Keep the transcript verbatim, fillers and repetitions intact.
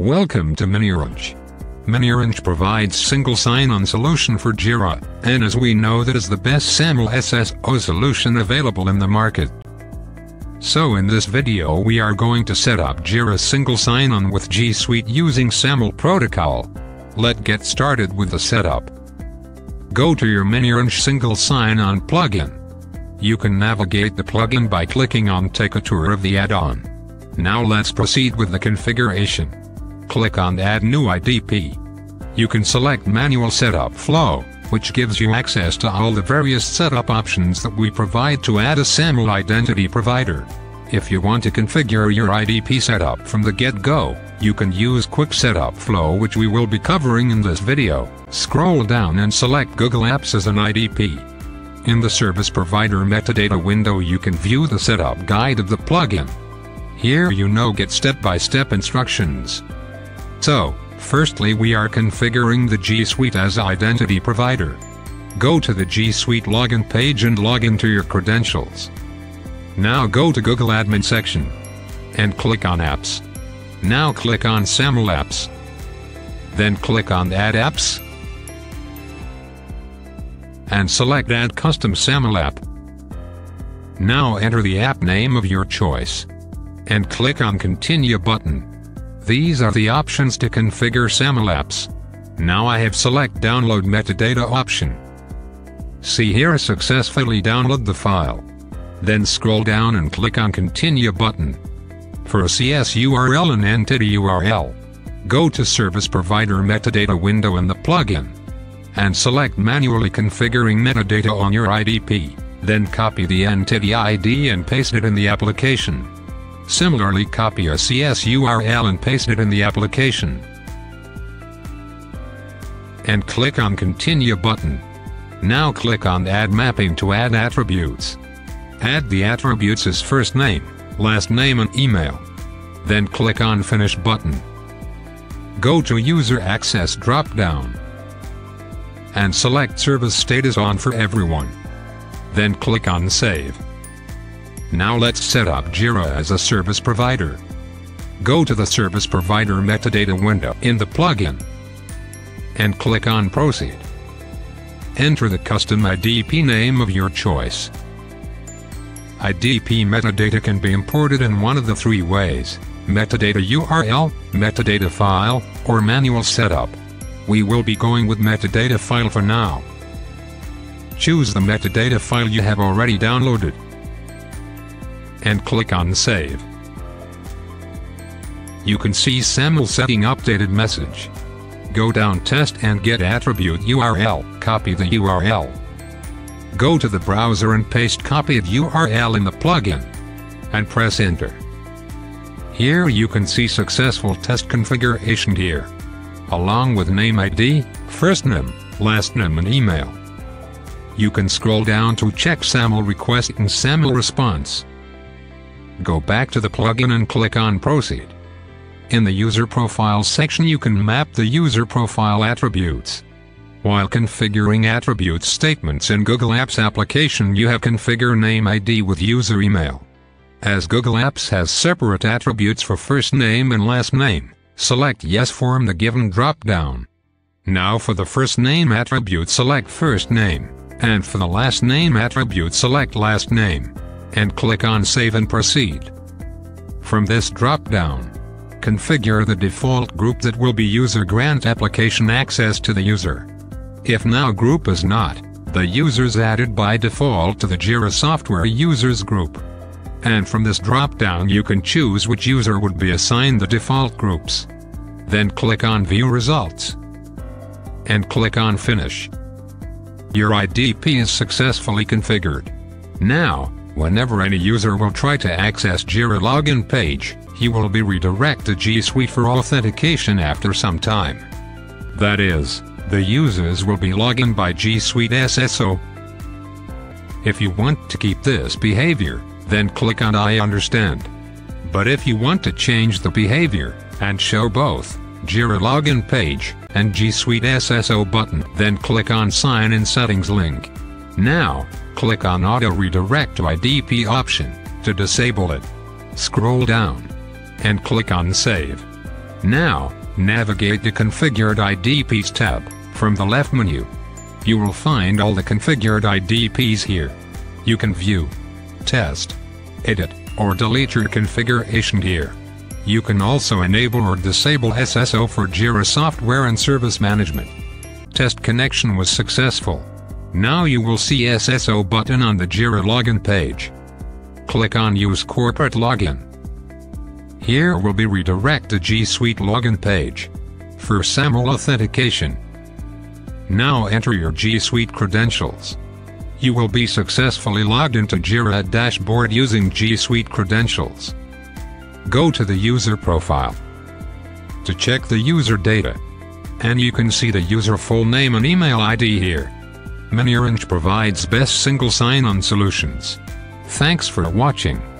Welcome to MiniOrange. MiniOrange provides single sign-on solution for Jira, and as we know that is the best SAML S S O solution available in the market. So in this video we are going to set up Jira single sign-on with G Suite using SAML protocol. Let's get started with the setup. Go to your MiniOrange single sign-on plugin. You can navigate the plugin by clicking on Take a Tour of the add-on. Now let's proceed with the configuration. Click on Add New I D P. You can select Manual Setup Flow, which gives you access to all the various setup options that we provide to add a SAML identity provider. If you want to configure your I D P setup from the get-go, you can use Quick Setup Flow, which we will be covering in this video. Scroll down and select Google Apps as an I D P. In the Service Provider metadata window you can view the setup guide of the plugin. Here you now get step-by-step instructions. So, firstly we are configuring the G Suite as identity provider. Go to the G Suite login page and log into your credentials. Now go to Google Admin section and click on Apps. Now click on SAML Apps. Then click on Add Apps and select Add Custom SAML App. Now enter the app name of your choice and click on Continue button. These are the options to configure SAML apps. Now I have select Download Metadata option. See here, successfully download the file. Then scroll down and click on Continue button. For a C S U R L and entity U R L, go to Service Provider metadata window in the plugin and select Manually configuring metadata on your I D P, then copy the entity I D and paste it in the application. Similarly, copy a C S U R L and paste it in the application. And click on Continue button. Now click on Add Mapping to add attributes. Add the attributes as first name, last name and email. Then click on Finish button. Go to User Access drop-down and select Service Status on for everyone. Then click on Save. Now let's set up Jira as a service provider. Go to the Service Provider metadata window in the plugin and click on Proceed. Enter the custom I D P name of your choice. I D P metadata can be imported in one of the three ways: metadata U R L, metadata file, or manual setup. We will be going with metadata file for now. Choose the metadata file you have already downloaded and click on Save. You can see SAML setting updated message. Go down Test and Get Attribute U R L, copy the U R L. Go to the browser and paste copied U R L in the plugin and press Enter. Here you can see successful test configuration here, along with name I D, first name, last name and email. You can scroll down to check SAML request and SAML response. Go back to the plugin and click on Proceed. In the User Profile section you can map the User Profile attributes. While configuring attribute statements in Google Apps application you have configure name I D with user email. As Google Apps has separate attributes for first name and last name, select Yes from the given drop-down. Now for the first name attribute select first name, and for the last name attribute select last name, and click on Save and Proceed. From this drop-down, configure the default group that will be user grant application access to the user. If now group is not, the user is added by default to the Jira software users group. And from this drop-down you can choose which user would be assigned the default groups. Then click on View Results and click on Finish. Your I D P is successfully configured. Now, whenever any user will try to access Jira login page, he will be redirected to G Suite for authentication after some time. That is, the users will be logged in by G Suite S S O. If you want to keep this behavior, then click on I understand. But if you want to change the behavior and show both Jira login page and G Suite S S O button, then click on Sign in Settings link. Now, click on Auto Redirect to I D P option to disable it. Scroll down and click on Save. Now, navigate to Configured I D Ps tab from the left menu. You will find all the configured I D Ps here. You can view, test, edit, or delete your configuration here. You can also enable or disable S S O for Jira software and service management. Test connection was successful. Now you will see S S O button on the Jira login page. Click on Use Corporate Login. Here will be redirect to G Suite login page for SAML authentication. Now enter your G Suite credentials. You will be successfully logged into Jira dashboard using G Suite credentials. Go to the user profile to check the user data, and you can see the user full name and email I D here. MiniOrange provides best single sign-on solutions. Thanks for watching.